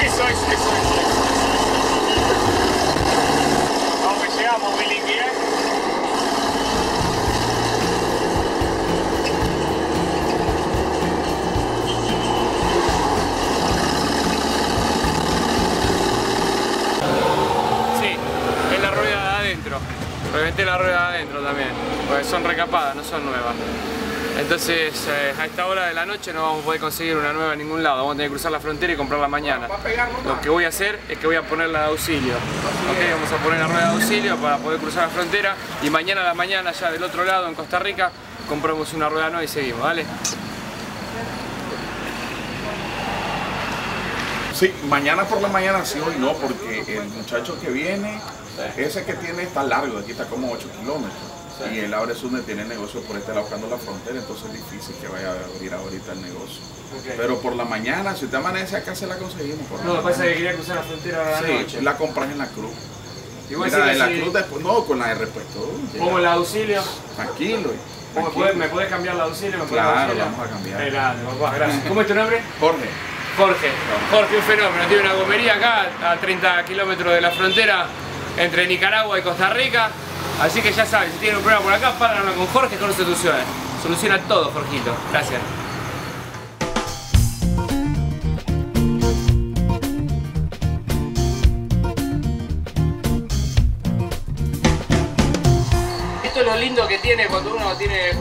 Eso. Aunque llegamos muy limpia. Sí, es la rueda de adentro. Reventé la rueda de adentro también, porque son recapadas, no son nuevas. Entonces a esta hora de la noche no vamos a poder conseguir una nueva en ningún lado, vamos a tener que cruzar la frontera y comprarla mañana. Lo que voy a hacer es que voy a ponerla de auxilio, ¿okay? Vamos a poner la rueda de auxilio para poder cruzar la frontera y mañana a la mañana ya del otro lado en Costa Rica compramos una rueda nueva y seguimos, ¿vale? Sí, mañana por la mañana sí, hoy no, porque el muchacho que viene, ese que tiene está largo, aquí está como 8 kilómetros. Y él ahora Sume tiene negocio por este lado buscando la frontera, entonces es difícil que vaya a abrir ahorita el negocio. Okay. Pero por la mañana, si usted amanece acá, se la conseguimos. Por no, lo que pasa es que quería cruzar la frontera a la noche. La compras en la cruz. Igual mira, en la cruz después, no, con la de repuesto. Pongo la auxilio. Tranquilo. ¿Me puedes cambiar la auxilio? Claro, la vamos a cambiar. Grande, papá, gracias. ¿Cómo es tu nombre? Jorge. Jorge. Jorge, un fenómeno. Tiene una gomería acá, a 30 kilómetros de la frontera entre Nicaragua y Costa Rica. Así que ya sabes, si tienen un problema por acá, párenlo con Jorge, conoce soluciones. Soluciona todo, Jorgito. Gracias. Esto es lo lindo que tiene cuando uno tiene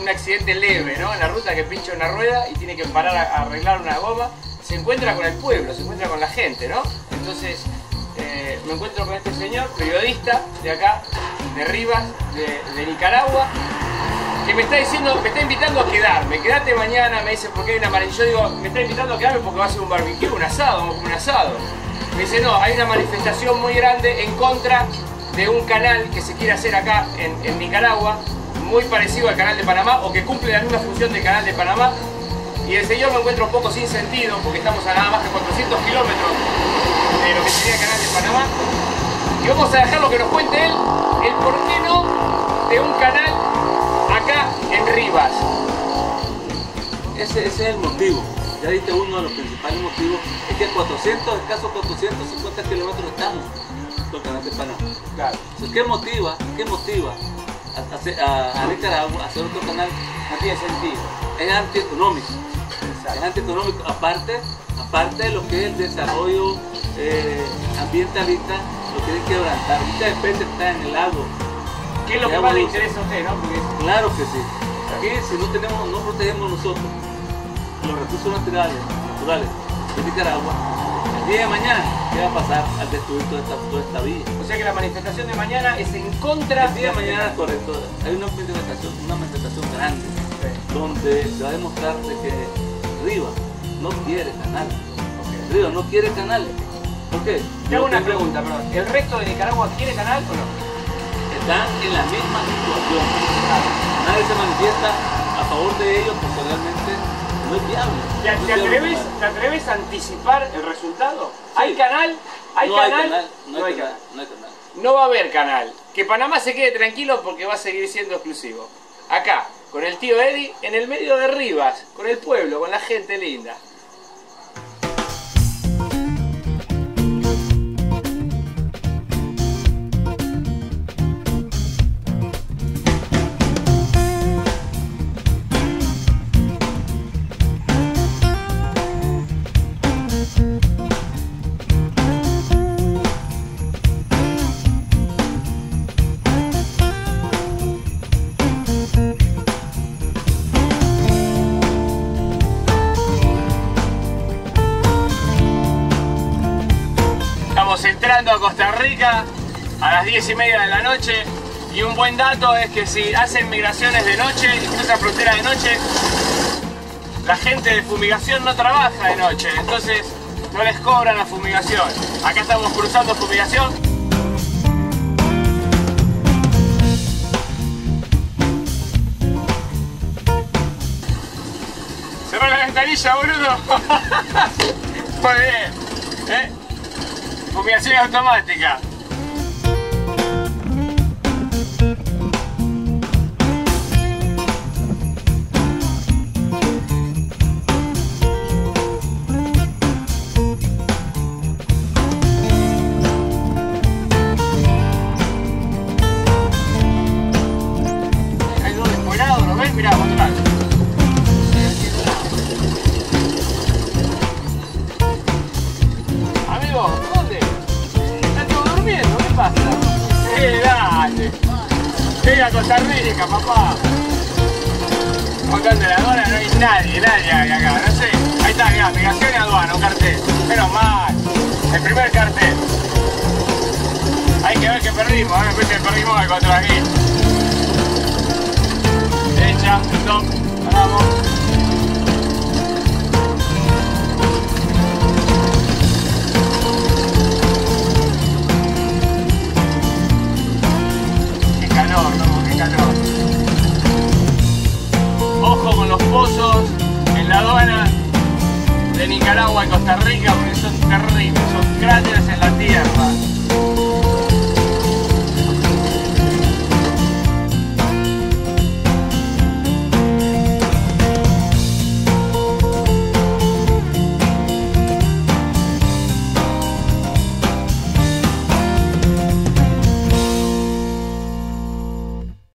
un accidente leve, ¿no? En la ruta que pincha una rueda y tiene que parar a arreglar una goma, se encuentra con el pueblo, se encuentra con la gente, ¿no? Entonces, me encuentro con este señor, periodista de acá, de Rivas, de Nicaragua, que me está diciendo, me está invitando a quedarme, quedate mañana, me dice, porque hay una manifestación. Yo digo, me está invitando a quedarme porque va a ser un barbecue, un asado, vamos a comer un asado. Me dice, no, hay una manifestación muy grande en contra de un canal que se quiere hacer acá en Nicaragua, muy parecido al canal de Panamá, o que cumple la misma función del canal de Panamá. Y el señor me encuentra un poco sin sentido, porque estamos a nada más de 400 kilómetros de lo que sería el canal de Panamá. Y vamos a dejarlo que nos cuente él el por qué no de un canal acá en Rivas. Ese es el motivo. Ya diste uno de los principales motivos. Es que a 400, escasos 450 kilómetros estamos del canal de Panamá. Claro. Entonces, ¿qué motiva a Nicaragua a hacer otro canal? No tiene sentido. Es antieconómico. Es antieconómico. Aparte de lo que es el desarrollo ambientalista, lo quieren quebrantar. Muchas especies están en el lago. ¿Qué es lo que más le interesa a usted, no? Porque... Claro que sí. Aquí si no protegemos nosotros los recursos naturales de Nicaragua, el día de mañana, ¿qué va a pasar al destruir toda esta villa? O sea que la manifestación de mañana es en contra. El día de mañana, correcto. Hay una manifestación grande, sí, donde se va a demostrar de que Rivas no quiere canales. Okay. Rivas no quiere canales. ¿Por qué? Te hago una pregunta, perdón. ¿El resto de Nicaragua quiere canal o no? Están en la misma situación. Nadie se manifiesta a favor de ellos porque realmente no es viable. ¿Te atreves a anticipar el resultado? Sí. ¿Hay canal? No hay canal. No va a haber canal. Que Panamá se quede tranquilo porque va a seguir siendo exclusivo. Acá, con el tío Eddie, en el medio de Rivas, con el pueblo, con la gente linda. Entrando a Costa Rica a las 10:30 de la noche, y un buen dato es que si hacen migraciones de noche y cruzan frontera de noche, la gente de fumigación no trabaja de noche, entonces no les cobran la fumigación. Acá estamos cruzando fumigación. Cerrá la ventanilla, boludo. Muy bien, ¿eh? Fumigación automática. Sí, a Costa Rica, papá. Acá en la aduana no hay nadie hay acá, no sé. Ahí está, mirá, migración y aduana, un cartel. Menos mal, el primer cartel. Hay que ver que perdimos, ahora después que perdimos algo atrás aquí. Derecha, stop, paramos. Qué calor, loco, qué calor. Ojo con los pozos en la aduana de Nicaragua y Costa Rica, porque son terribles, son cráteres en la tierra.